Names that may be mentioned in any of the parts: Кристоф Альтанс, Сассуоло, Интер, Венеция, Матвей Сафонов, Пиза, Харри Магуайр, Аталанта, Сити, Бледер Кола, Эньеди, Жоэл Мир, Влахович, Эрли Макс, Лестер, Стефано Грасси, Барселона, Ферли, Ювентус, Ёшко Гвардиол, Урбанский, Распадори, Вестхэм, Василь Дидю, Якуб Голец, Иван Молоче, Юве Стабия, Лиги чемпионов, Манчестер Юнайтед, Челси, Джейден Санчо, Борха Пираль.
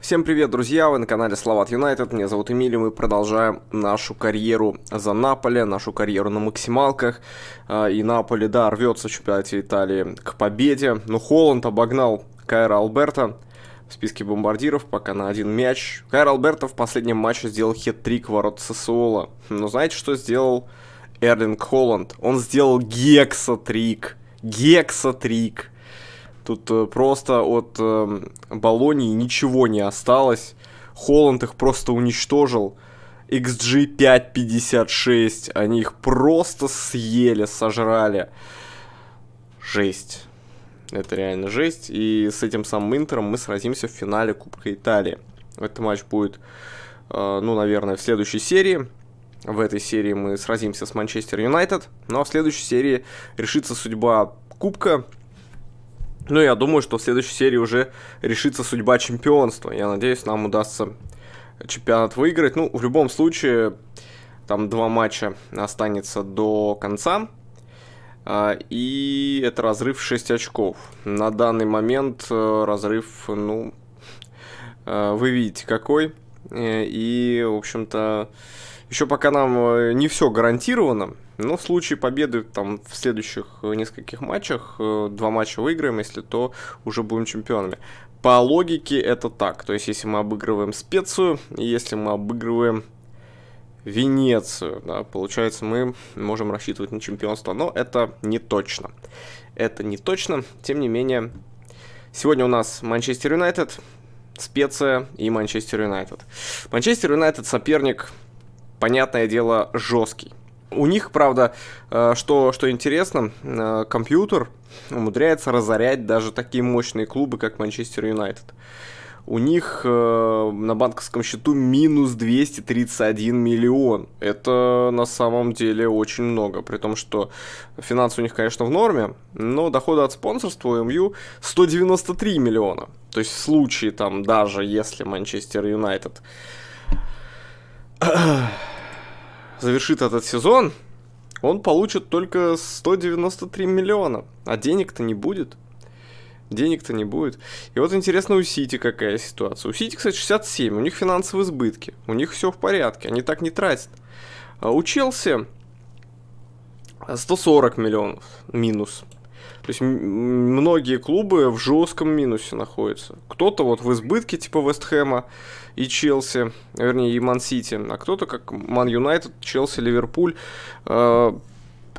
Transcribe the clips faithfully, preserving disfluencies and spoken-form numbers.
Всем привет, друзья! Вы на канале Словат Юнайтед. Меня зовут Эмиль, и мы продолжаем нашу карьеру за Наполи, нашу карьеру на максималках. И Наполи, да, рвется в чемпионате Италии к победе. Но Холанд обогнал Кайра Алберта в списке бомбардиров пока на один мяч. Кайра Алберта в последнем матче сделал хет-трик в ворот Сассуола. Но знаете, что сделал Эрлинг Холанд? Он сделал гексатрик. Гексатрик. Тут просто от э, Болонии ничего не осталось. Холанд их просто уничтожил. икс джи пять пятьдесят шесть. Они их просто съели, сожрали. Жесть. Это реально жесть. И с этим самым Интером мы сразимся в финале Кубка Италии. Этот матч будет, э, ну, наверное, в следующей серии. В этой серии мы сразимся с Манчестер Юнайтед. Ну, а в следующей серии решится судьба Кубка. Ну, я думаю, что в следующей серии уже решится судьба чемпионства. Я надеюсь, нам удастся чемпионат выиграть. Ну, в любом случае, там два матча останется до конца. И это разрыв в шесть очков. На данный момент разрыв, ну, вы видите какой. И, в общем-то, еще пока нам не все гарантировано. Но в случае победы там в следующих нескольких матчах, два матча выиграем, если то уже будем чемпионами. По логике это так. То есть если мы обыгрываем Специю, и если мы обыгрываем Венецию, да, получается, мы можем рассчитывать на чемпионство. Но это не точно. Это не точно. Тем не менее, сегодня у нас Манчестер Юнайтед, Специя и Манчестер Юнайтед. Манчестер Юнайтед соперник, понятное дело, жесткий. У них, правда, что, что интересно, компьютер умудряется разорять даже такие мощные клубы, как Манчестер Юнайтед. У них на банковском счету минус двести тридцать один миллион. Это на самом деле очень много. При том, что финансы у них, конечно, в норме, но доходы от спонсорства у МЮ сто девяносто три миллиона. То есть в случае, там, даже если Манчестер Юнайтед завершит этот сезон, он получит только сто девяносто три миллиона. А денег-то не будет. Денег-то не будет. И вот интересно, у Сити какая ситуация. У Сити, кстати, шестьдесят семь. У них финансовые избытки. У них все в порядке. Они так не тратят. А у Челси сто сорок миллионов минус. То есть многие клубы в жестком минусе находятся. Кто-то вот в избытке, типа Вестхэма и Челси, вернее, и Ман-Сити, а кто-то, как Ман Юнайтед, Челси, Ливерпуль, э,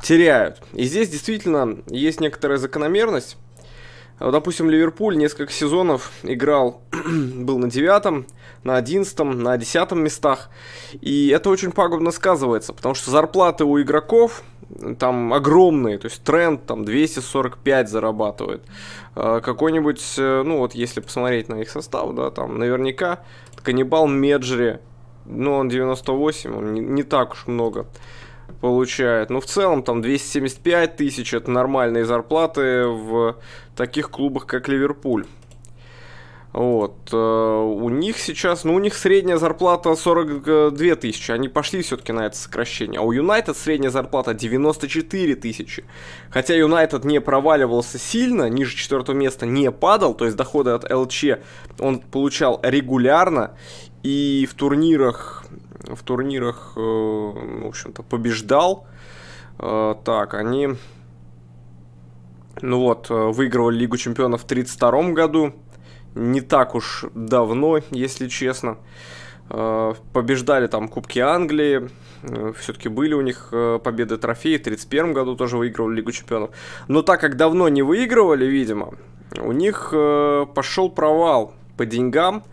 теряют. И здесь действительно есть некоторая закономерность. Допустим, Ливерпуль несколько сезонов играл, был на девятом, на одиннадцатом, на десятом местах. И это очень пагубно сказывается, потому что зарплаты у игроков там огромные. То есть тренд там двести сорок пять зарабатывает. Какой-нибудь, ну вот если посмотреть на их состав, да, там наверняка Каннибал Меджери, ну он девяносто восемь, он не, не так уж много получает. Но в целом там двести семьдесят пять тысяч, это нормальные зарплаты в таких клубах, как Ливерпуль. Вот, у них сейчас, ну у них средняя зарплата сорок две тысячи, они пошли все-таки на это сокращение. А у Юнайтед средняя зарплата девяносто четыре тысячи. Хотя Юнайтед не проваливался сильно, ниже четвертого места не падал, то есть доходы от ЛЧ он получал регулярно. И в турнирах, в турнирах, в общем-то, побеждал. Так, они, ну вот, выигрывали Лигу чемпионов в тридцать втором году. Не так уж давно, если честно. Побеждали там Кубки Англии. Все-таки были у них победы, трофеи. В тридцать первом году тоже выигрывали Лигу чемпионов. Но так как давно не выигрывали, видимо, у них пошел провал по деньгам.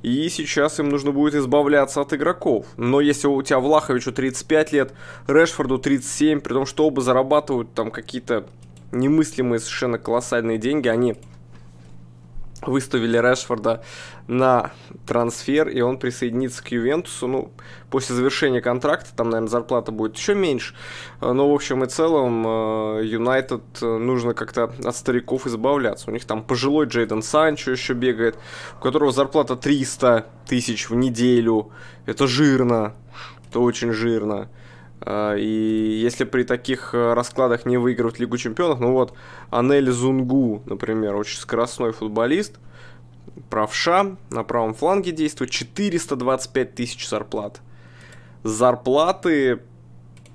И сейчас им нужно будет избавляться от игроков. Но если у тебя Влаховичу тридцать пять лет, Рашфорду тридцать семь, при том, что оба зарабатывают там какие-то немыслимые совершенно колоссальные деньги, они выставили Рашфорда на трансфер, и он присоединится к Ювентусу. Ну, после завершения контракта, там, наверное, зарплата будет еще меньше. Но, в общем и целом, Юнайтед нужно как-то от стариков избавляться. У них там пожилой Джейден Санчо еще бегает, у которого зарплата триста тысяч в неделю. Это жирно, это очень жирно. И если при таких раскладах не выигрывают Лигу чемпионов, ну вот Анель Зунгу, например, очень скоростной футболист, правша, на правом фланге действует, четыреста двадцать пять тысяч зарплат. Зарплаты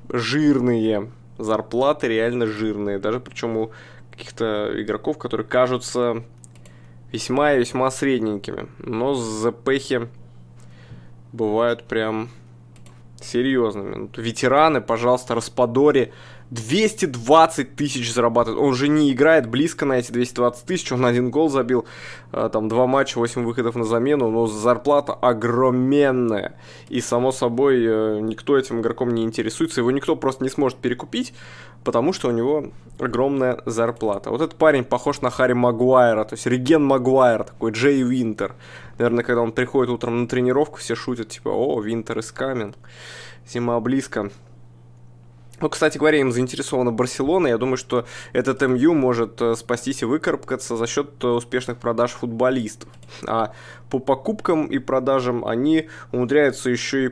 жирные, зарплаты реально жирные, даже причем у каких-то игроков, которые кажутся весьма и весьма средненькими, но запехи бывают прям серьезными. Ветераны, пожалуйста, Распадори двести двадцать тысяч зарабатывает. Он же не играет близко на эти двести двадцать тысяч. Он один гол забил, там два матча, восемь выходов на замену. Но зарплата огроменная. И, само собой, никто этим игроком не интересуется. Его никто просто не сможет перекупить, потому что у него огромная зарплата. Вот этот парень похож на Харри Магуайра. То есть Реген Магуайр, такой Джей Винтер. Наверное, когда он приходит утром на тренировку, все шутят, типа, о, Винтер is coming. Зима близко. Ну, кстати говоря, им заинтересована Барселона. Я думаю, что этот МЮ может спастись и выкарабкаться за счет успешных продаж футболистов. А по покупкам и продажам они умудряются еще и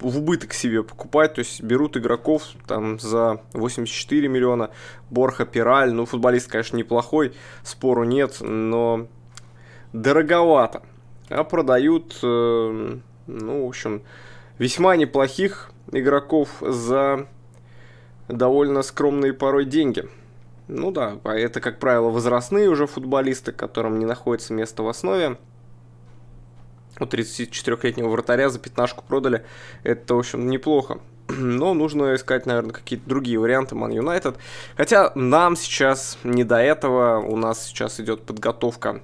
в убыток себе покупать. То есть берут игроков там за восемьдесят четыре миллиона. Борха Пираль. Ну, футболист, конечно, неплохой, спору нет, но дороговато. А продают, э, ну, в общем, весьма неплохих игроков за довольно скромные порой деньги. Ну да, это, как правило, возрастные уже футболисты, которым не находится место в основе. У тридцатичетырёхлетнего вратаря за пятнашку продали. Это, в общем, неплохо. Но нужно искать, наверное, какие-то другие варианты Ман Юнайтед. Хотя нам сейчас не до этого. У нас сейчас идет подготовка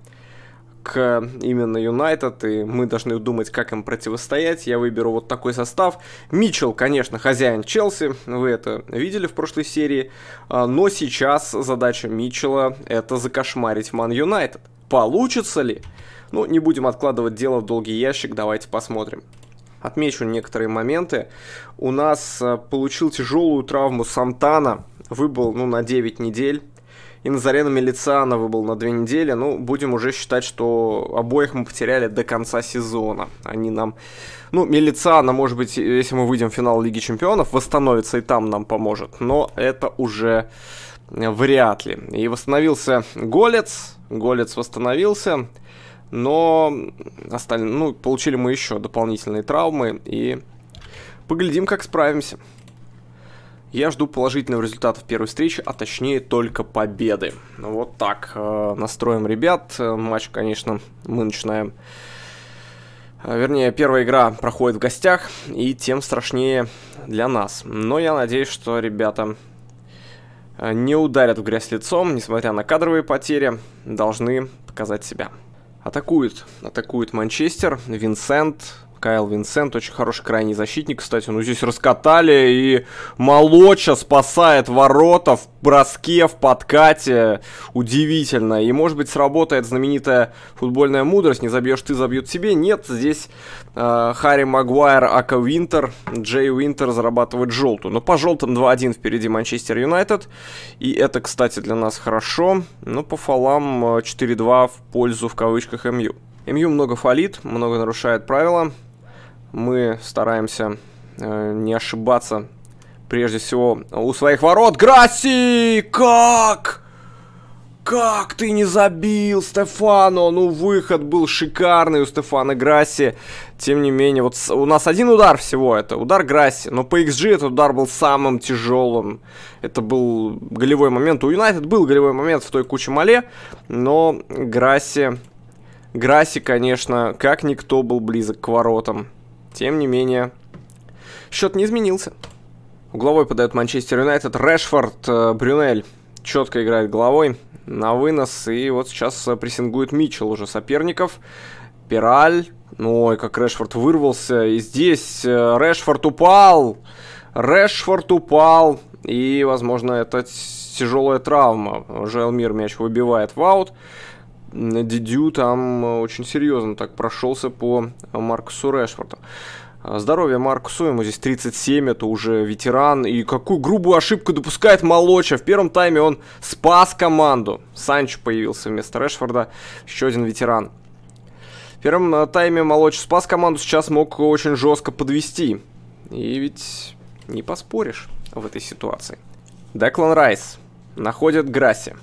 к именно Юнайтед, и мы должны думать, как им противостоять. Я выберу вот такой состав. Митчелл, конечно, хозяин Челси, вы это видели в прошлой серии, но сейчас задача Митчелла — это закошмарить Ман Юнайтед. Получится ли? Ну, не будем откладывать дело в долгий ящик, давайте посмотрим. Отмечу некоторые моменты. У нас получил тяжелую травму Сантана, выбыл, ну, на девять недель. И Назарена Милициана выбыл на две недели. Ну, будем уже считать, что обоих мы потеряли до конца сезона. Они нам... Ну, Милициана, может быть, если мы выйдем в финал Лиги Чемпионов, восстановится и там нам поможет. Но это уже вряд ли. И восстановился Голец. Голец восстановился. Но осталь... ну, получили мы еще дополнительные травмы. И поглядим, как справимся. Я жду положительного результата в первой встрече, а точнее только победы. Вот так э, настроим ребят. Матч, конечно, мы начинаем... Вернее, первая игра проходит в гостях, и тем страшнее для нас. Но я надеюсь, что ребята не ударят в грязь лицом, несмотря на кадровые потери, должны показать себя. Атакует, атакует Манчестер, Винсент... Кайл Винсент, очень хороший крайний защитник, кстати, ну здесь раскатали, и Молоче спасает ворота в броске, в подкате, удивительно, и может быть сработает знаменитая футбольная мудрость, не забьешь ты, забьют тебе, нет, здесь э, Харри Магуайр, ака Винтер, Джей Винтер зарабатывает желтую, но по желтым два один впереди Манчестер Юнайтед, и это, кстати, для нас хорошо, но по фолам четыре два в пользу, в кавычках, МЮ. МЮ много фолит, много нарушает правила. Мы стараемся э, не ошибаться, прежде всего, у своих ворот. Грасси! Как? Как ты не забил, Стефано? Ну, выход был шикарный у Стефано Грасси. Тем не менее, вот у нас один удар всего, это удар Грасси. Но по икс джи этот удар был самым тяжелым. Это был голевой момент. У Юнайтед был голевой момент в той куче мале, но Грасси... Грасси, конечно, как никто был близок к воротам. Тем не менее, счет не изменился. Угловой подает Манчестер Юнайтед. Рашфорд, Брюнель четко играет головой на вынос. И вот сейчас прессингует Митчелл уже соперников. Пираль. Ой, как Рашфорд вырвался. И здесь Рашфорд упал. Рашфорд упал. И, возможно, это тяжелая травма. Жоэл Мир мяч выбивает в аут. Дидю там очень серьезно так прошелся по Маркусу Рашфорду. Здоровье Маркусу, ему здесь тридцать семь, это уже ветеран. И какую грубую ошибку допускает Молоче. В первом тайме он спас команду. Санчо появился вместо Рашфорда, еще один ветеран. В первом тайме Молоче спас команду, сейчас мог очень жестко подвести. И ведь не поспоришь в этой ситуации. Деклан Райс находит Грасси.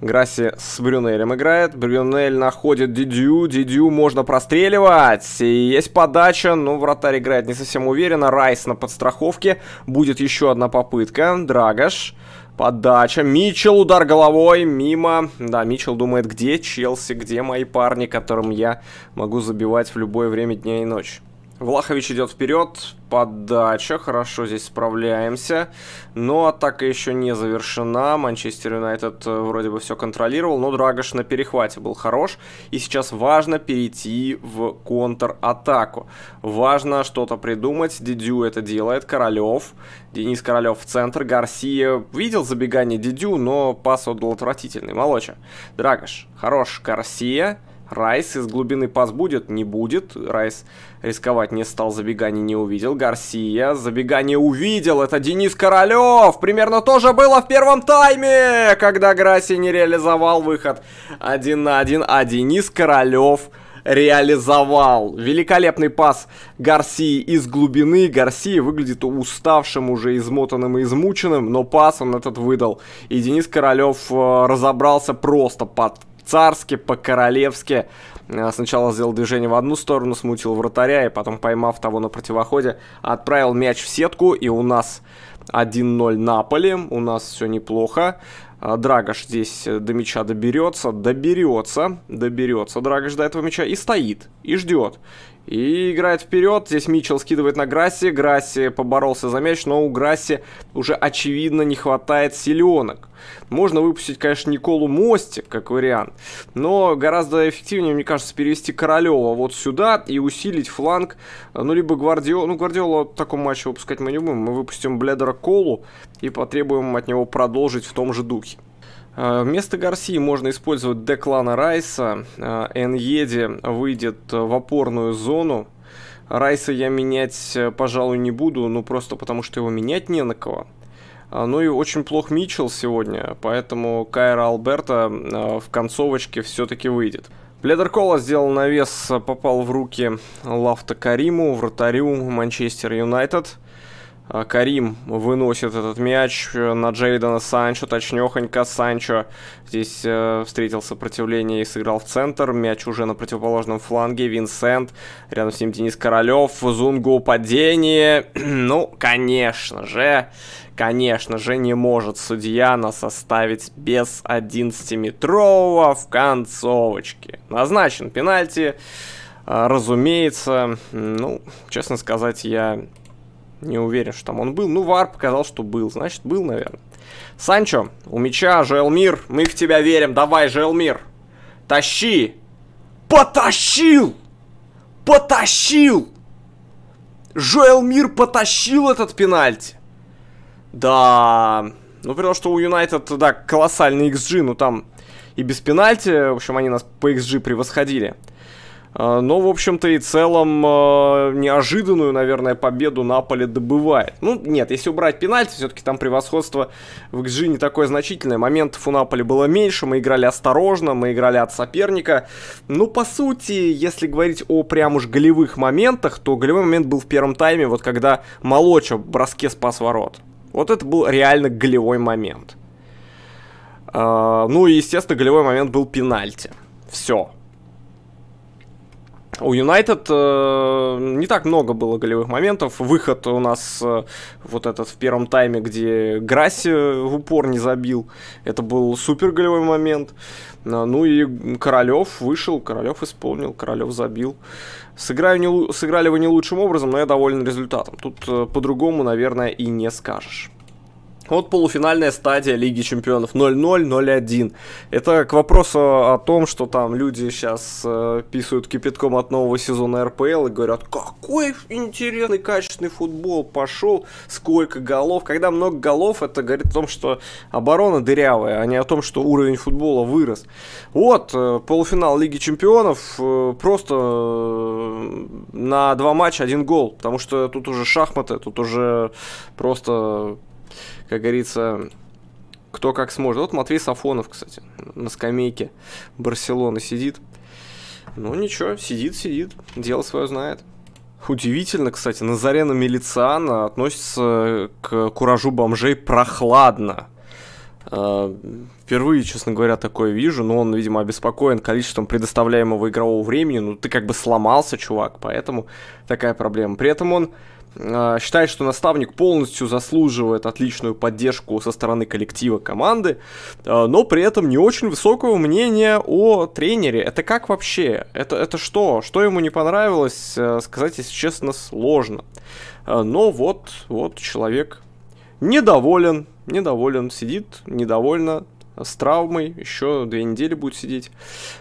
Грасси с Брюнелем играет. Брюнель находит Дидю. Дидю можно простреливать. И есть подача, но вратарь играет не совсем уверенно. Райс на подстраховке. Будет еще одна попытка. Драгош. Подача. Митчелл, удар головой. Мимо. Да, Митчелл думает, где Челси, где мои парни, которым я могу забивать в любое время дня и ночи. Влахович идет вперед. Подача. Хорошо, здесь справляемся. Но атака еще не завершена. Манчестер Юнайтед вроде бы все контролировал. Но Драгош на перехвате был хорош. И сейчас важно перейти в контратаку. Важно что-то придумать. Дидю это делает. Королев. Денис Королев в центр. Гарсия видел забегание Дидю, но пас отдал отвратительный. Молоче. Драгош. Хорош. Гарсия. Райс из глубины пас будет? Не будет. Райс рисковать не стал, забегание не увидел. Гарсия забегание увидел. Это Денис Королев. Примерно то же было в первом тайме, когда Грасси не реализовал выход один на один, а Денис Королев реализовал. Великолепный пас Гарсии из глубины. Гарсия выглядит уставшим, уже измотанным и измученным, но пас он этот выдал. И Денис Королев разобрался просто под царски, по-королевски. Сначала сделал движение в одну сторону, смутил вратаря, и потом, поймав того на противоходе, отправил мяч в сетку. И у нас один ноль Наполи. У нас все неплохо. Драгош здесь до мяча доберется. Доберется. Доберется Драгош до этого мяча. И стоит. И ждет. И играет вперед. Здесь Митчелл скидывает на Грасси. Грасси поборолся за мяч, но у Грасси уже очевидно не хватает силенок. Можно выпустить, конечно, Николу Мостик, как вариант. Но гораздо эффективнее, мне кажется, перевести Королева вот сюда и усилить фланг. Ну, либо Гвардиола. Ну, Гвардиола в таком матче выпускать мы не будем. Мы выпустим Бледера Колу и потребуем от него продолжить в том же духе. Вместо Гарсии можно использовать Деклана Райса. Эньеди выйдет в опорную зону. Райса я менять, пожалуй, не буду, ну просто потому, что его менять не на кого. Ну и очень плох Митчелл сегодня, поэтому Кайра Алберта в концовочке все-таки выйдет. Бледер Кола сделал навес, попал в руки Лафта Кариму, вратарю Манчестер Юнайтед. Карим выносит этот мяч на Джейдена Санчо, точнёхонько Санчо здесь э, встретил сопротивление и сыграл в центр. Мяч уже на противоположном фланге, Винсент, рядом с ним Денис Королев, Зунгу, падение. Ну, конечно же, конечно же, не может судья нас оставить без одиннадцатиметрового в концовочке. Назначен пенальти, разумеется. Ну, честно сказать, я... не уверен, что там он был. Ну, вар показал, что был. Значит, был, наверное. Санчо, у мяча, Жоэл Мир. Мы в тебя верим. Давай, Жоэл Мир. Тащи. Потащил! Потащил! Жоэл Мир потащил этот пенальти. Да. Ну, при том, что у Юнайтед, да, колоссальный икс джи. Ну, там и без пенальти. В общем, они нас по икс джи превосходили. Но, в общем-то, и в целом неожиданную, наверное, победу Наполи добывает. Ну, нет, если убрать пенальти, все-таки там превосходство в икс джи не такое значительное. Моментов у Наполи было меньше, мы играли осторожно, мы играли от соперника. Но, по сути, если говорить о прям уж голевых моментах, то голевой момент был в первом тайме, вот когда Молоче в броске спас ворот. Вот это был реально голевой момент. Ну и, естественно, голевой момент был пенальти. Все. У Юнайтед э, не так много было голевых моментов. Выход у нас э, вот этот в первом тайме, где Грасси в упор не забил. Это был супер голевой момент. Ну и Королев вышел, Королев исполнил, Королев забил. Сыграю не, сыграли вы не лучшим образом, но я доволен результатом. Тут э, по-другому, наверное, и не скажешь. Вот полуфинальная стадия Лиги Чемпионов. ноль ноль ноль один. Это к вопросу о том, что там люди сейчас э, писают кипятком от нового сезона эр пэ эл и говорят, какой интересный, качественный футбол пошел, сколько голов. Когда много голов, это говорит о том, что оборона дырявая, а не о том, что уровень футбола вырос. Вот, э, полуфинал Лиги Чемпионов, э, просто э, на два матча один гол, потому что тут уже шахматы, тут уже просто... как говорится, кто как сможет. Вот Матвей Сафонов, кстати, на скамейке Барселоны сидит. Ну ничего, сидит, сидит, дело свое знает. Удивительно, кстати, Назарена Милициана относится к куражу бомжей прохладно. Впервые, честно говоря, такое вижу, но он, видимо, обеспокоен количеством предоставляемого игрового времени. Ну, ты как бы сломался, чувак, поэтому такая проблема. При этом он э, считает, что наставник полностью заслуживает отличную поддержку со стороны коллектива команды, э, но при этом не очень высокого мнения о тренере. Это как вообще? Это, это что? Что ему не понравилось, э, сказать, если честно, сложно. Э, но вот, вот человек недоволен. Недоволен, сидит, недовольно, с травмой, еще две недели будет сидеть.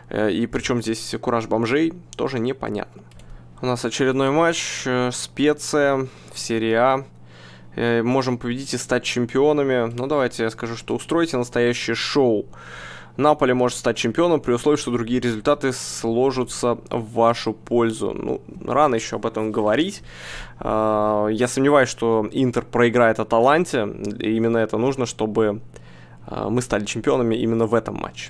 И причем здесь кураж бомжей, тоже непонятно. У нас очередной матч, Специя в серии А. Можем победить и стать чемпионами. Ну давайте я скажу, что устройте настоящее шоу. Наполи может стать чемпионом при условии, что другие результаты сложатся в вашу пользу. Ну, рано еще об этом говорить. Я сомневаюсь, что Интер проиграет Аталанте. И именно это нужно, чтобы мы стали чемпионами именно в этом матче.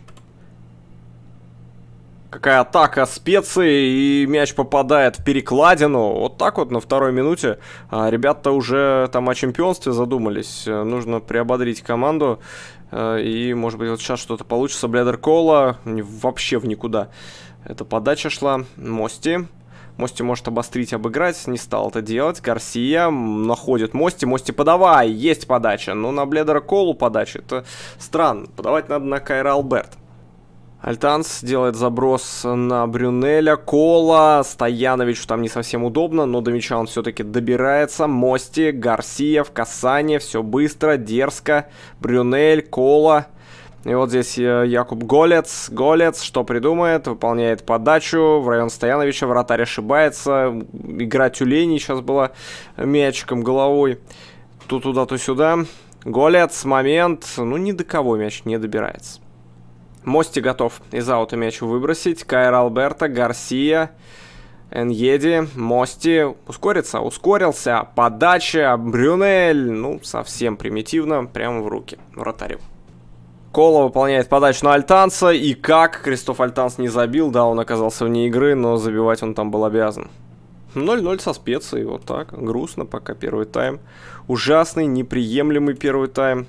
Какая атака Специи, и мяч попадает в перекладину. Вот так вот на второй минуте ребята уже там о чемпионстве задумались. Нужно приободрить команду. И, может быть, вот сейчас что-то получится. Блядер Кола вообще в никуда. Эта подача шла. Мости. Мости может обострить, обыграть. Не стал это делать. Гарсия находит Мости. Мости, подавай. Есть подача. Но на Бледера Колу подача. Это странно. Подавать надо на Кайра Алберта. Альтанс делает заброс на Брюнеля, Кола, Стояновичу там не совсем удобно, но до мяча он все-таки добирается. Мости, Гарсия в касание, все быстро, дерзко, Брюнель, Кола. И вот здесь Якуб Голец, Голец что придумает, выполняет подачу в район Стояновича, вратарь ошибается, игра тюленей сейчас была мячиком головой, то туда, то сюда. Голец, момент, ну ни до кого мяч не добирается. Мости готов из аута мяч выбросить. Кайра Алберта, Гарсия, Эньеди, Мости. Ускорится, ускорился. Подача, Брюнель. Ну, совсем примитивно, прямо в руки вратарю. Кола выполняет подачу на Альтанса. И как? Кристоф Альтанс не забил. Да, он оказался вне игры, но забивать он там был обязан. ноль ноль со Специей. Вот так. Грустно пока первый тайм. Ужасный, неприемлемый первый тайм.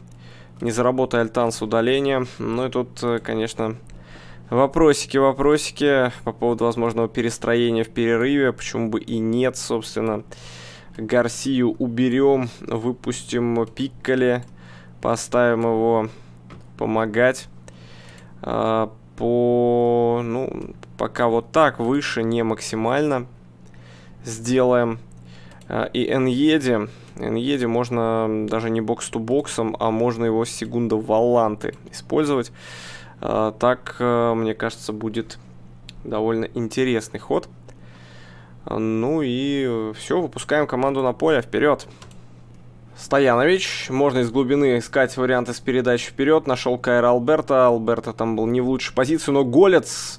Не заработая Альтанс удаление. Ну и тут, конечно, вопросики, вопросики по поводу возможного перестроения в перерыве. Почему бы и нет, собственно. Гарсию уберем, выпустим Пикали, поставим его помогать. А, по, ну, пока вот так, выше не максимально сделаем. И Эньеди, Эньеди можно даже не бокс-ту-боксом, а можно его с Сегунда Валанты использовать. Так, мне кажется, будет довольно интересный ход. Ну и все, выпускаем команду на поле, вперед. Стоянович, можно из глубины искать варианты с передач вперед. Нашел Кайра Алберта, Алберта там был не в лучшей позиции, но Голец...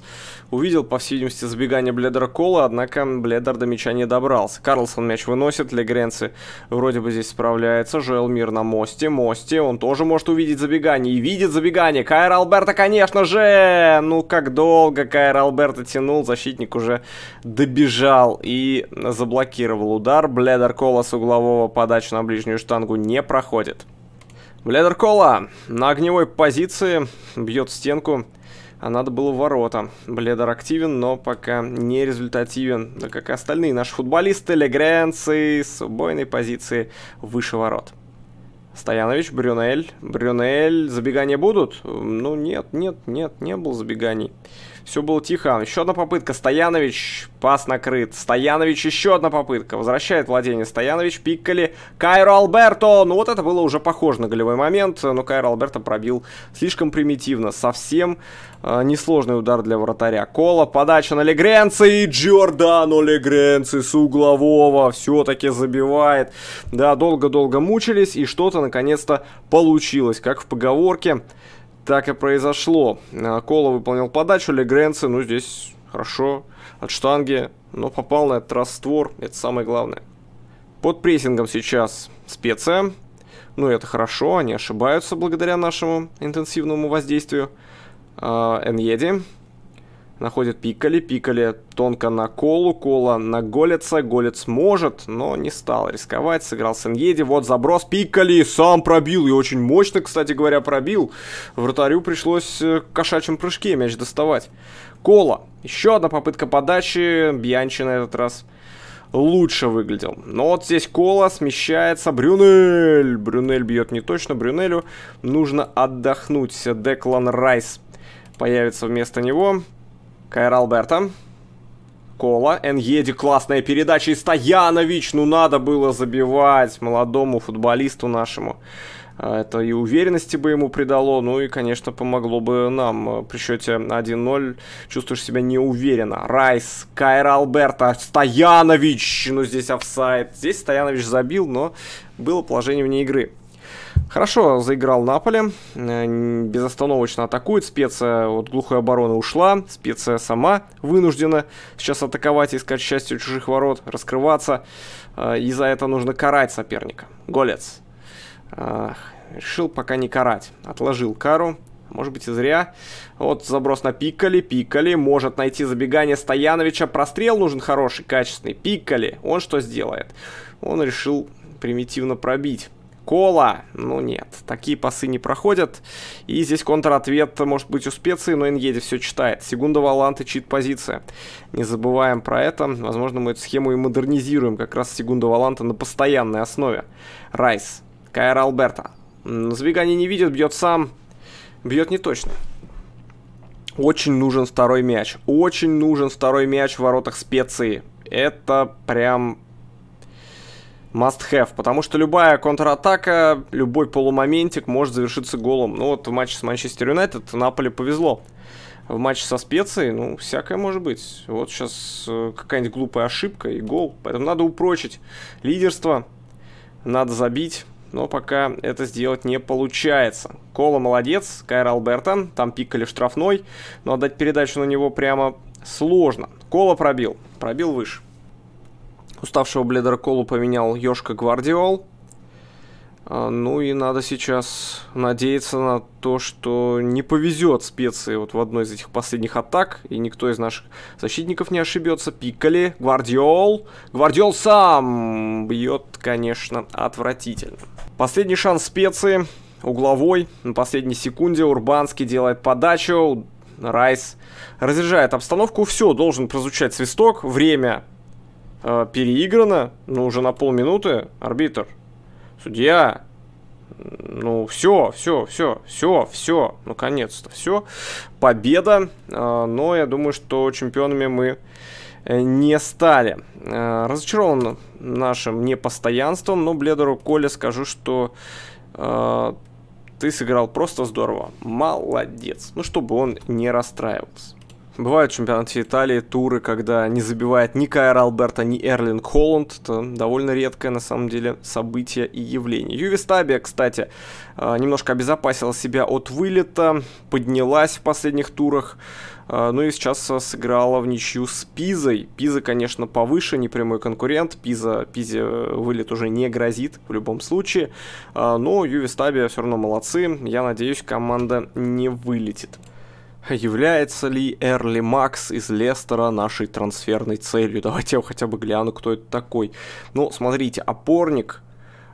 Увидел, по всей видимости, забегание Бледера Кола, однако Бледер до мяча не добрался. Карлсон мяч выносит, Легренце вроде бы здесь справляется. Жоэл Мир на Мосте, Мосте, он тоже может увидеть забегание. И видит забегание. Кайра Алберта, конечно же! Ну, как долго Кайра Алберта тянул, защитник уже добежал и заблокировал удар. Бледер Кола с углового подачи на ближнюю штангу не проходит. Бледер Кола на огневой позиции, бьет стенку. А надо было в ворота. Бледер активен, но пока не результативен. Да как и остальные наши футболисты. Легренцы с убойной позиции выше ворот. Стоянович, Брюнель. Брюнель. Забегания будут? Ну нет, нет, нет, не было забеганий. Все было тихо. Еще одна попытка. Стоянович. Пас накрыт. Стоянович. Еще одна попытка. Возвращает владение Стоянович. Пикали. Кайро Алберто. Ну вот это было уже похоже на голевой момент. Но Кайро Алберто пробил слишком примитивно. Совсем э, несложный удар для вратаря. Кола. Подача на Легренце. И Джордану Легренце с углового все-таки забивает. Да, долго-долго мучились. И что-то наконец-то получилось. Как в поговорке. Так и произошло. Кола выполнил подачу, Легренце, ну здесь хорошо, от штанги, но попал на этот раствор, это самое главное. Под прессингом сейчас Специя, ну это хорошо, они ошибаются благодаря нашему интенсивному воздействию. Эньеди, находит Пикали. Пикали тонко на Колу, Кола на Голеца. Голец может, но не стал рисковать. Сыграл Сеньеди. Вот заброс. Пикали сам пробил. И очень мощно, кстати говоря, пробил. Вратарю пришлось в кошачьем прыжке мяч доставать. Кола. Еще одна попытка подачи. Бьянчи на этот раз лучше выглядел. Но вот здесь Кола смещается. Брюнель. Брюнель бьет не точно. Брюнелю нужно отдохнуть. Деклан Райс появится вместо него. Кайра Алберта. Кола. Эньеди. Классная передача. И Стоянович. Ну надо было забивать молодому футболисту нашему. Это и уверенности бы ему придало, ну и, конечно, помогло бы нам. При счете один ноль чувствуешь себя неуверенно. Райс, Кайра Алберта, Стоянович. Ну, здесь офсайд. Здесь Стоянович забил, но было положение вне игры. Хорошо заиграл Наполи. Безостановочно атакует. Специя от глухой обороны ушла. Специя сама вынуждена сейчас атаковать и искать счастье у чужих ворот. Раскрываться. И за это нужно карать соперника. Голец. Ах, решил пока не карать. Отложил кару. Может быть и зря. Вот заброс на Пикали. Пикали может найти забегание Стояновича. Прострел нужен хороший, качественный. Пикали. Он что сделает? Он решил примитивно пробить. Кола. Ну нет. Такие пасы не проходят. И здесь контратвет может быть у Специи, но Эньеди все читает. Сегунда Валанта, чит-позиция. Не забываем про это. Возможно, мы эту схему и модернизируем. Как раз Сегунда Валанта на постоянной основе. Райс. Кайра Алберта. Сбегание не видит, бьет сам. Бьет не точно. Очень нужен второй мяч. Очень нужен второй мяч в воротах Специи. Это прям must have. Потому что любая контратака, любой полумоментик может завершиться голом. Ну вот в матче с Манчестер Юнайтед Наполи повезло. В матче со Специей, ну, всякое может быть. Вот сейчас какая-нибудь глупая ошибка и гол. Поэтому надо упрочить лидерство. Надо забить. Но пока это сделать не получается. Кола молодец, Кайра Алберта. Там Пикали штрафной. Но отдать передачу на него прямо сложно. Кола пробил. Пробил выше. Уставшего бледера Колу поменял Ёшко Гвардиол. Ну и надо сейчас надеяться на то, что не повезет Специи вот в одной из этих последних атак. И никто из наших защитников не ошибется. Пикали, Гвардиол. Гвардиол сам бьет, конечно, отвратительно. Последний шанс Специи. Угловой. На последней секунде Урбанский делает подачу. Райс разряжает обстановку. Все, должен прозвучать свисток. Время э, переиграно. Ну, уже на полминуты. Арбитр. Судья, ну все, все, все, все, все, наконец-то все, победа, но я думаю, что чемпионами мы не стали. Разочарован нашим непостоянством, но бледеру Коле скажу, что э, ты сыграл просто здорово, молодец, ну чтобы он не расстраивался. Бывают в чемпионате Италии туры, когда не забивает ни Кайра Алберта, ни Эрлинг Холанд. Это довольно редкое, на самом деле, событие и явление. Юве Стабия, кстати, немножко обезопасила себя от вылета, поднялась в последних турах. Ну и сейчас сыграла в ничью с Пизой. Пиза, конечно, повыше, непрямой конкурент. Пиза, Пизе вылет уже не грозит в любом случае. Но Юве Стабия все равно молодцы. Я надеюсь, команда не вылетит. Является ли Эрли Макс из Лестера нашей трансферной целью? Давайте я хотя бы гляну, кто это такой. Ну, смотрите, опорник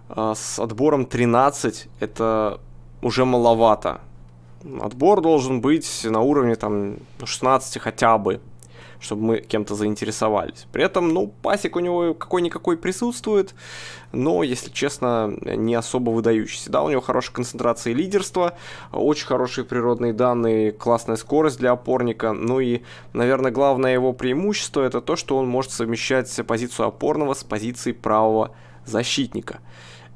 э, с отбором тринадцать, это уже маловато. Отбор должен быть на уровне там шестнадцати хотя бы, чтобы мы кем-то заинтересовались. При этом, ну, пасик у него какой-никакой присутствует, но, если честно, не особо выдающийся. Да, у него хорошая концентрация и лидерство, очень хорошие природные данные, классная скорость для опорника. Ну и, наверное, главное его преимущество — это то, что он может совмещать позицию опорного с позицией правого защитника.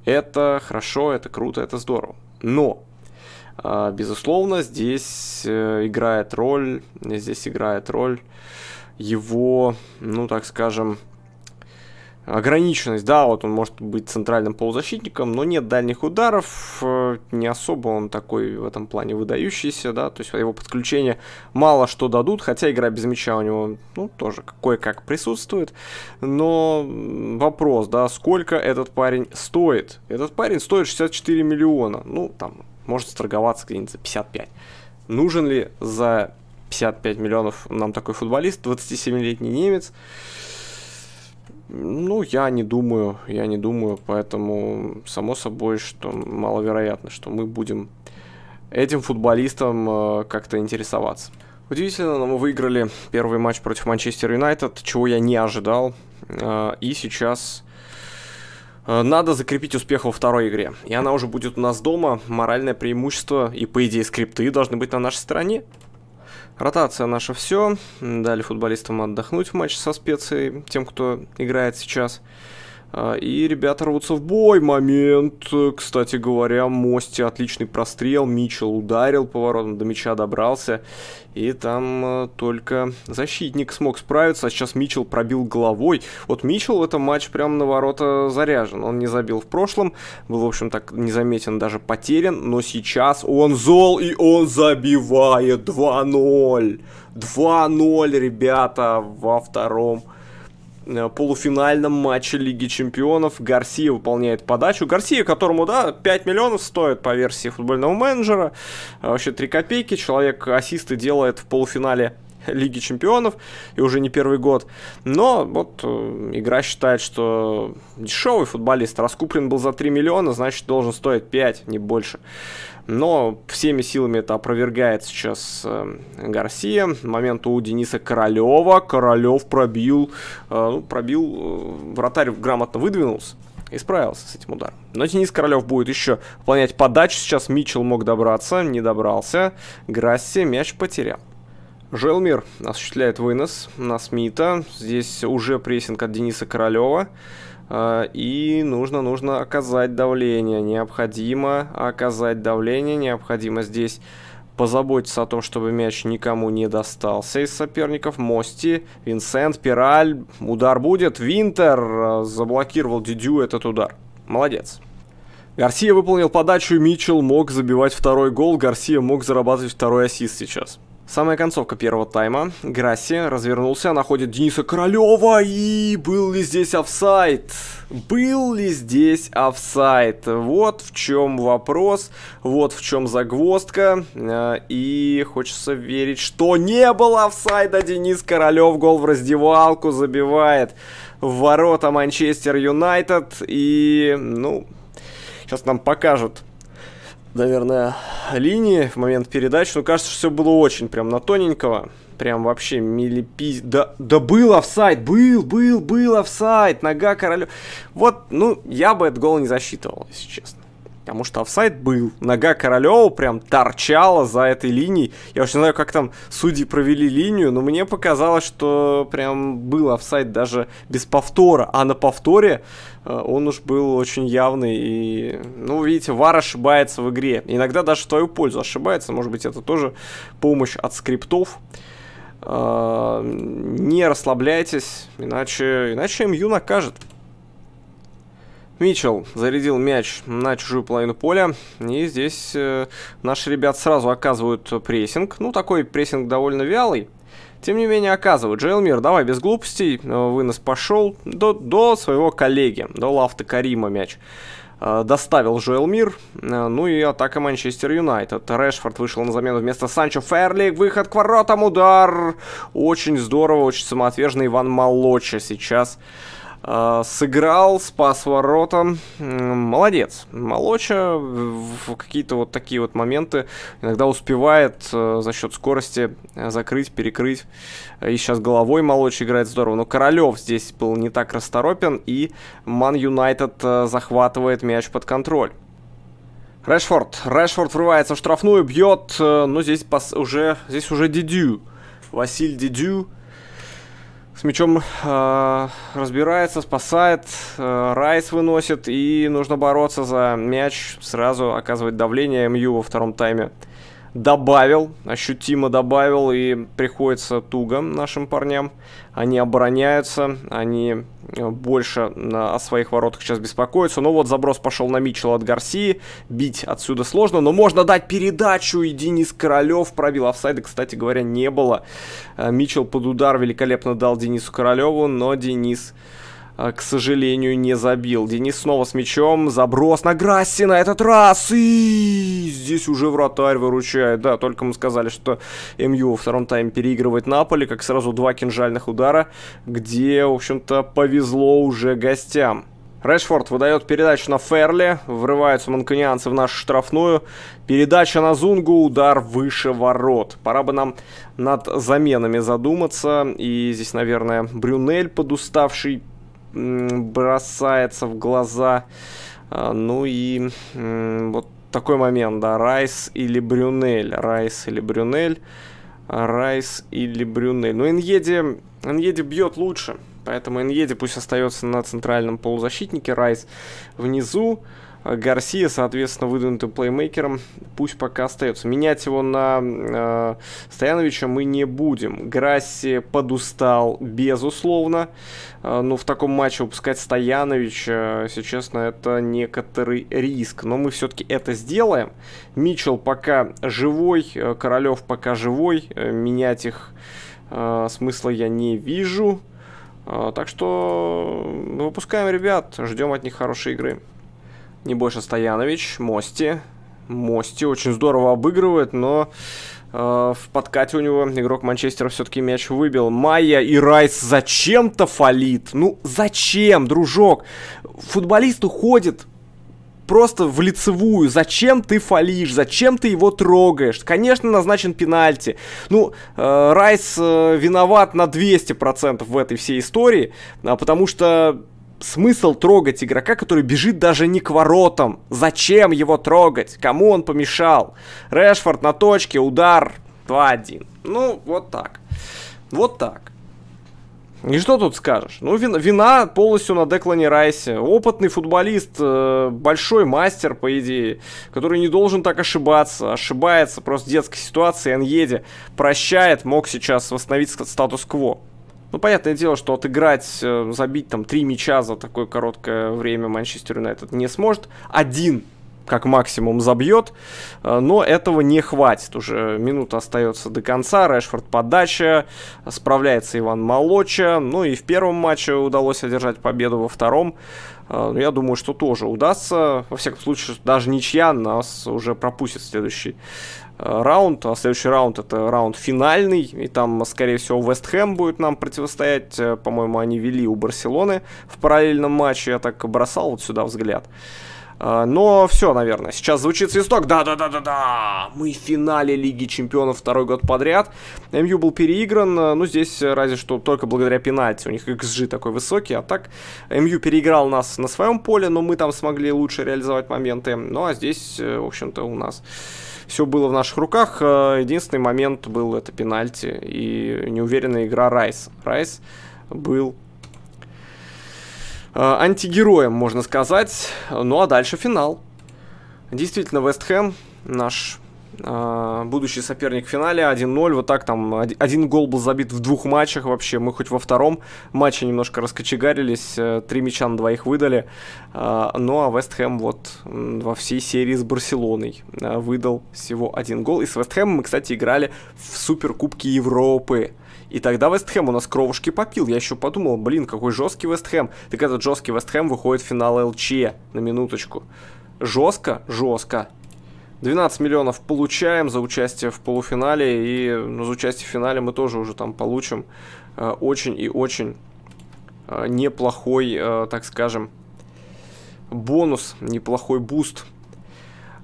Это хорошо, это круто, это здорово. Но... безусловно, здесь играет роль, здесь играет роль его, ну так скажем, ограниченность. Да, вот он может быть центральным полузащитником, но нет дальних ударов, не особо он такой в этом плане выдающийся, да, то есть его подключения мало что дадут, хотя игра без мяча у него, ну, тоже кое-как присутствует, но вопрос, да, сколько этот парень стоит? Этот парень стоит шестьдесят четыре миллиона, ну, там, может сторговаться где-нибудь за пятьдесят пять. Нужен ли за пятьдесят пять миллионов нам такой футболист, двадцатисемилетний немец. Ну, я не думаю, я не думаю, поэтому, само собой, что маловероятно, что мы будем этим футболистом как-то интересоваться. Удивительно, но мы выиграли первый матч против Манчестер Юнайтед, чего я не ожидал, и сейчас надо закрепить успех во второй игре, и она уже будет у нас дома, моральное преимущество, и, по идее, скрипты должны быть на нашей стороне. Ротация наша все. Дали футболистам отдохнуть в матче со Специей, тем, кто играет сейчас. И ребята рвутся в бой. Момент, кстати говоря, Мости, отличный прострел. Митчелл ударил поворотом, до мяча добрался. И там только защитник смог справиться. А сейчас Митчелл пробил головой. Вот Митчелл в этом матче прям на ворота заряжен. Он не забил в прошлом. Был, в общем, так незаметен, даже потерян. Но сейчас он зол, и он забивает. Два ноль. два ноль, ребята, во втором полуфинальном матче Лиги Чемпионов. Гарсия выполняет подачу. Гарсия, которому, да, пять миллионов стоит по версии Футбольного менеджера. Вообще три копейки. Человек ассисты делает в полуфинале Лиги Чемпионов. И уже не первый год. Но вот игра считает, что дешевый футболист. Раскуплен был за три миллиона, значит должен стоить пять, не больше. Но всеми силами это опровергает сейчас э, Гарсия. Момент у Дениса Королева. Королев пробил. Э, ну, пробил. Э, вратарь грамотно выдвинулся и справился с этим ударом. Но Денис Королев будет еще выполнять подачу. Сейчас Митчелл мог добраться, не добрался. Грасси мяч потерял. Жоэл Мир осуществляет вынос на Смита. Здесь уже прессинг от Дениса Королева. И нужно, нужно оказать давление. Необходимо оказать давление. Необходимо здесь позаботиться о том, чтобы мяч никому не достался из соперников. Мости, Винсент, Пираль. Удар будет. Винтер заблокировал Дидю этот удар. Молодец. Гарсия выполнил подачу, и Митчелл мог забивать второй гол. Гарсия мог зарабатывать второй ассист сейчас. Самая концовка первого тайма. Грасси развернулся, находит Дениса Королева. И был ли здесь офсайд? Был ли здесь офсайд? Вот в чем вопрос, вот в чем загвоздка. И хочется верить, что не было офсайда. Денис Королев гол в раздевалку забивает в ворота Манчестер Юнайтед. И, ну, сейчас нам покажут, наверное, линии в момент передачи. Ну, кажется, что все было очень прям на тоненького. Прям вообще милипиз... Да, да был офсайд! Был, был, был офсайд! Нога Королева... Вот, ну, я бы этот гол не засчитывал, если честно. Потому что офсайд был. Нога Королева прям торчала за этой линией. Я уж не знаю, как там судьи провели линию, но мне показалось, что прям был офсайд даже без повтора. А на повторе он уж был очень явный. И, ну, видите, вар ошибается в игре. Иногда даже в твою пользу ошибается. Может быть, это тоже помощь от скриптов. Не расслабляйтесь, иначе, иначе эм ю накажет. Митчелл зарядил мяч на чужую половину поля, и здесь э, наши ребят сразу оказывают прессинг. Ну, такой прессинг довольно вялый, тем не менее оказывают. Жоэл Мир, давай, без глупостей, вынос пошел до, до своего коллеги, до Лафта Карима мяч. Э, доставил Жоэл Мир, э, ну и атака Манчестер Юнайтед. Рашфорд вышел на замену вместо Санчо. Ферлик, выход к воротам, удар! Очень здорово, очень самоотверженный Иван Молоче сейчас сыграл, спас воротам. Молодец. Молоча в какие-то вот такие вот моменты иногда успевает за счет скорости закрыть, перекрыть. И сейчас головой Молоча играет здорово. Но Королев здесь был не так расторопен. И Ман Юнайтед захватывает мяч под контроль. Рашфорд. Рашфорд врывается в штрафную, бьет. Но здесь уже, здесь уже Дидю. Василь Дидю с мячом э, разбирается, спасает, э, Райс выносит, и нужно бороться за мяч, сразу оказывать давление. эм ю во втором тайме добавил, ощутимо добавил, и приходится туго нашим парням. Они обороняются, они больше о своих воротах сейчас беспокоятся. Но вот заброс пошел на Митчелла от Гарсии. Бить отсюда сложно, но можно дать передачу. И Денис Королев пробил. Офсайда, кстати говоря, не было. Митчелл под удар великолепно дал Денису Королеву, но Денис к сожалению, не забил. Денис снова с мячом. Заброс на Грасси на этот раз. И здесь уже вратарь выручает. Да, только мы сказали, что МЮ во втором тайме переигрывает Наполи. Как сразу два кинжальных удара, где, в общем-то, повезло уже гостям. Рашфорд выдает передачу на Ферли. Врываются манкунианцы в нашу штрафную. Передача на Зунгу. Удар выше ворот. Пора бы нам над заменами задуматься. И здесь, наверное, Брюнель подуставший бросается в глаза. Ну и вот такой момент, да. Райс или Брюнель. Райс или Брюнель. Райс или Брюнель. Ну, Иньеди, Иньеди бьет лучше. Поэтому Иньеди пусть остается на центральном полузащитнике. Райс внизу. Гарсия, соответственно, выдвинутым плеймейкером, пусть пока остается. Менять его на э, Стояновича мы не будем. Грасси подустал, безусловно. Э, но в таком матче выпускать Стояновича, если честно, это некоторый риск. Но мы все-таки это сделаем. Митчелл пока живой, Королев пока живой. Менять их э, смысла я не вижу. Так что выпускаем ребят, ждем от них хорошей игры. Не больше Стоянович, Мости. Мости очень здорово обыгрывает, но э, в подкате у него игрок Манчестера все-таки мяч выбил. Майя и Райс зачем-то фалит. Ну зачем, дружок? Футболист уходит просто в лицевую. Зачем ты фалишь? Зачем ты его трогаешь? Конечно, назначен пенальти. Ну, э, Райс э, виноват на двести процентов в этой всей истории, а, потому что смысл трогать игрока, который бежит даже не к воротам. Зачем его трогать? Кому он помешал? Рашфорд на точке, удар два один. Ну, вот так. Вот так. И что тут скажешь? Ну, вина, вина полностью на Деклане Райсе. Опытный футболист, э, большой мастер, по идее, который не должен так ошибаться. Ошибается просто в детской ситуации. Иньеди прощает, мог сейчас восстановить статус-кво. Ну, понятное дело, что отыграть, э, забить там три мяча за такое короткое время Манчестер Юнайтед не сможет. Один, как максимум, забьет, э, но этого не хватит. Уже минута остается до конца. Рашфорд подача, справляется Иван Молоче. Ну и в первом матче удалось одержать победу, во втором, э, я думаю, что тоже удастся. Во всяком случае, даже ничья нас уже пропустит следующий раунд, а следующий раунд — это раунд финальный, и там, скорее всего, Вестхэм будет нам противостоять. По-моему, они вели у Барселоны в параллельном матче, я так бросал вот сюда взгляд. Но все, наверное, сейчас звучит свисток. Да-да-да-да-да! Мы в финале Лиги Чемпионов второй год подряд. МЮ был переигран, ну здесь разве что только благодаря пенальти. У них икс джи такой высокий, а так МЮ переиграл нас на своем поле, но мы там смогли лучше реализовать моменты. Ну а здесь, в общем-то, у нас все было в наших руках. Единственный момент был это пенальти и неуверенная игра Райс. Райс был антигероем, можно сказать. Ну а дальше финал. Действительно, Вестхэм, наш э, будущий соперник в финале, один ноль. Вот так там один гол был забит в двух матчах вообще. Мы хоть во втором матче немножко раскочегарились, три мяча на двоих выдали. Э, ну а Вестхэм вот во всей серии с Барселоной выдал всего один гол. И с Вестхэмом мы, кстати, играли в Суперкубке Европы. И тогда Вестхэм у нас кровушки попил. Я еще подумал, блин, какой жесткий Вестхэм. Так этот жесткий Вестхэм выходит в финал ЛЧ, на минуточку. Жестко? Жестко. двенадцать миллионов получаем за участие в полуфинале. И ну, за участие в финале мы тоже уже там получим э, очень и очень э, неплохой, э, так скажем, бонус, неплохой буст.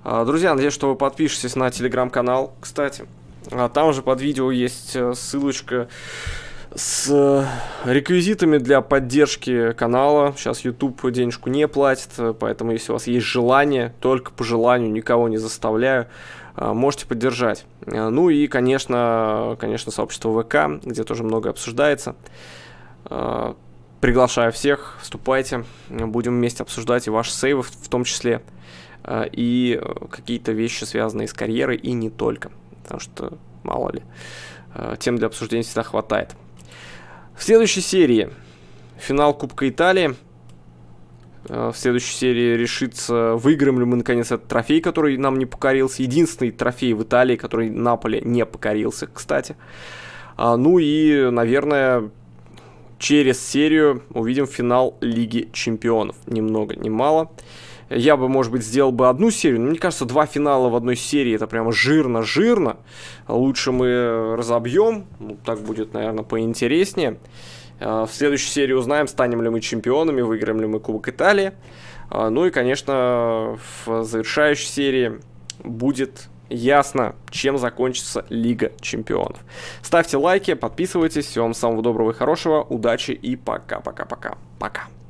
Э, друзья, надеюсь, что вы подпишетесь на телеграм-канал, кстати. А там же под видео есть ссылочка с реквизитами для поддержки канала. Сейчас YouTube денежку не платит, поэтому если у вас есть желание, только по желанию, никого не заставляю, можете поддержать. Ну и, конечно, конечно, сообщество ВК, где тоже многое обсуждается. Приглашаю всех, вступайте, будем вместе обсуждать и ваши сейвы в том числе, и какие-то вещи, связанные с карьерой, и не только. Потому что, мало ли, тем для обсуждения всегда хватает. В следующей серии финал Кубка Италии. В следующей серии решится, выиграем ли мы наконец этот трофей, который нам не покорился. Единственный трофей в Италии, который Наполи не покорился, кстати. Ну и, наверное, через серию увидим финал Лиги Чемпионов. Ни много, ни мало. Я бы, может быть, сделал бы одну серию, но мне кажется, два финала в одной серии это прямо жирно-жирно. Лучше мы разобьем, ну, так будет, наверное, поинтереснее. В следующей серии узнаем, станем ли мы чемпионами, выиграем ли мы Кубок Италии. Ну и, конечно, в завершающей серии будет ясно, чем закончится Лига Чемпионов. Ставьте лайки, подписывайтесь. Всем самого доброго и хорошего, удачи и пока-пока-пока. Пока.